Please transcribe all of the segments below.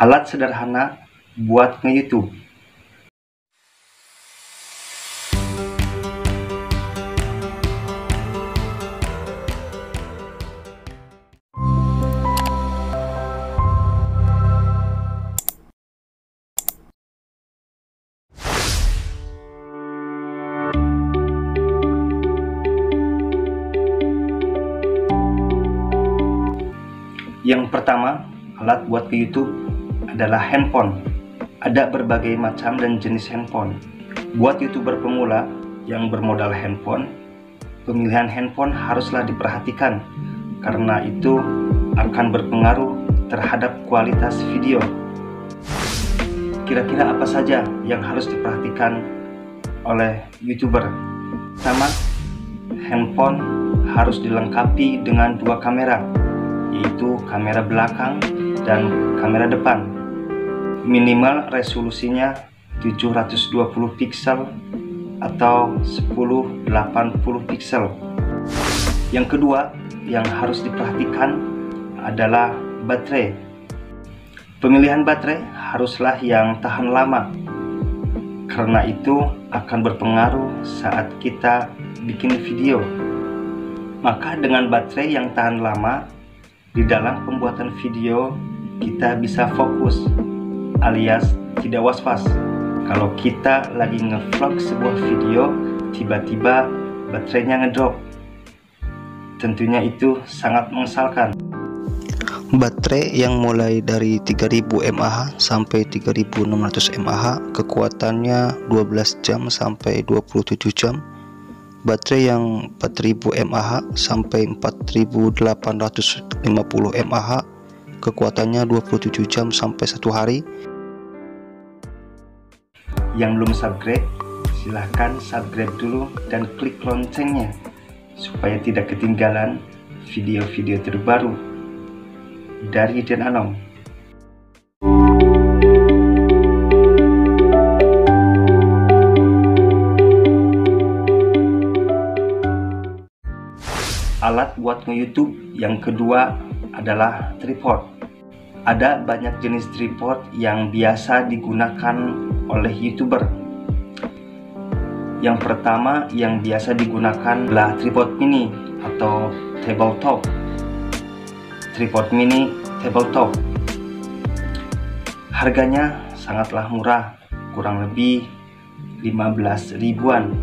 alat sederhana buat nge-YouTube. Yang pertama, alat buat ke YouTube adalah handphone. Ada berbagai macam dan jenis handphone. Buat YouTuber pemula yang bermodal handphone, pemilihan handphone haruslah diperhatikan karena itu akan berpengaruh terhadap kualitas video. Kira-kira apa saja yang harus diperhatikan oleh YouTuber? Pertama, handphone harus dilengkapi dengan dua kamera, yaitu kamera belakang dan kamera depan. Minimal resolusinya 720 piksel atau 1080 piksel. Yang kedua yang harus diperhatikan adalah baterai. Pemilihan baterai haruslah yang tahan lama, karena itu akan berpengaruh saat kita bikin video. Maka dengan baterai yang tahan lama, di dalam pembuatan video kita bisa fokus alias tidak was-was. Kalau kita lagi nge-vlog sebuah video, tiba-tiba baterainya ngedrop, tentunya itu sangat mengesalkan. Baterai yang mulai dari 3000 mAh sampai 3600 mAh, kekuatannya 12 jam sampai 27 jam. Baterai yang 4000 mAh sampai 4850 mAh, kekuatannya 27 jam sampai 1 hari. Yang belum subscribe, silahkan subscribe dulu dan klik loncengnya supaya tidak ketinggalan video-video terbaru dari Den Anom. Alat buat nge-YouTube yang kedua adalah tripod. Ada banyak jenis tripod yang biasa digunakan oleh YouTuber. Yang pertama yang biasa digunakan adalah tripod mini atau tabletop. Tripod mini tabletop harganya sangatlah murah, kurang lebih 15 ribuan.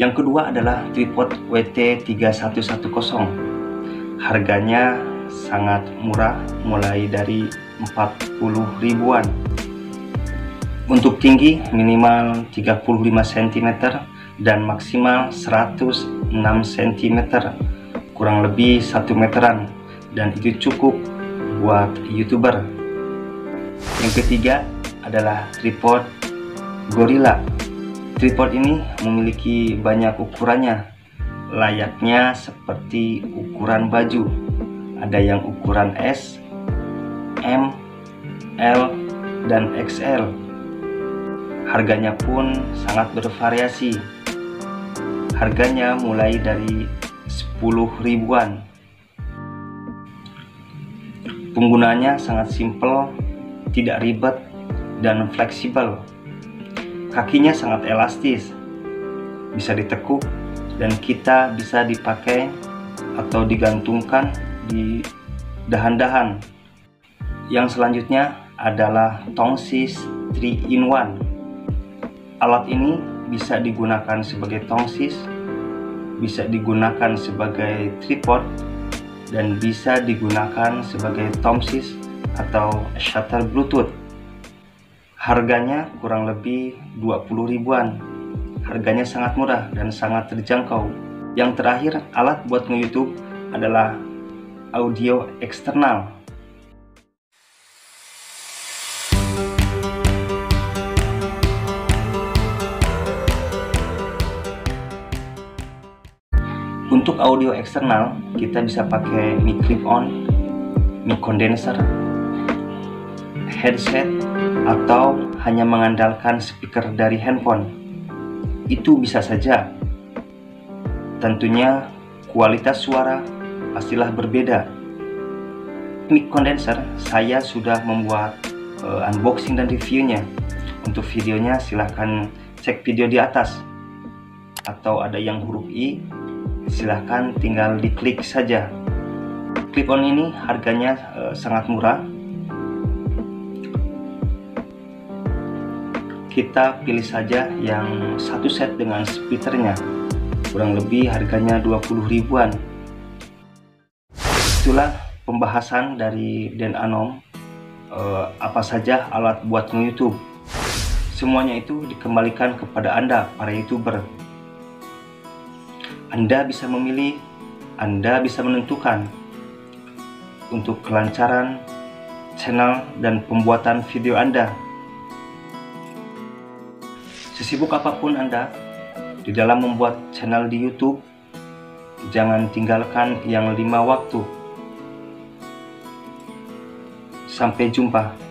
Yang kedua adalah tripod WT3110. Harganya sangat murah, mulai dari 40 ribuan. Untuk tinggi minimal 35 cm dan maksimal 106 cm, kurang lebih 1 meteran, dan itu cukup buat YouTuber. Yang ketiga adalah tripod Gorilla. Tripod ini memiliki banyak ukurannya, layaknya seperti ukuran baju. Ada yang ukuran S, M, L, dan XL. Harganya pun sangat bervariasi. Harganya mulai dari 10 ribuan. Penggunaannya sangat simpel, tidak ribet, dan fleksibel. Kakinya sangat elastis, bisa ditekuk dan kita bisa dipakai atau digantungkan di dahan-dahan. Yang selanjutnya adalah tongsis 3-in-1. Alat ini bisa digunakan sebagai tongsis, bisa digunakan sebagai tripod, dan bisa digunakan sebagai tomsis atau shutter Bluetooth. Harganya kurang lebih 20 ribuan. Harganya sangat murah dan sangat terjangkau. Yang terakhir, alat buat nge-YouTube adalah audio eksternal. Untuk audio eksternal, kita bisa pakai mic clip-on, mic condenser, headset, atau hanya mengandalkan speaker dari handphone. Itu bisa saja. Tentunya kualitas suara pastilah berbeda. teknik kondenser saya sudah membuat unboxing dan reviewnya. Untuk videonya silahkan cek video di atas, atau ada yang huruf I silahkan tinggal diklik saja. Clip on ini harganya sangat murah. Kita pilih saja yang satu set dengan splitternya, kurang lebih harganya 20 ribuan. Itulah pembahasan dari Den Anom, apa saja alat buat nge-YouTube. Semuanya itu dikembalikan kepada Anda para YouTuber. Anda bisa memilih, Anda bisa menentukan untuk kelancaran channel dan pembuatan video Anda. Sesibuk apapun Anda di dalam membuat channel di YouTube, jangan tinggalkan yang 5 waktu. Sampai jumpa.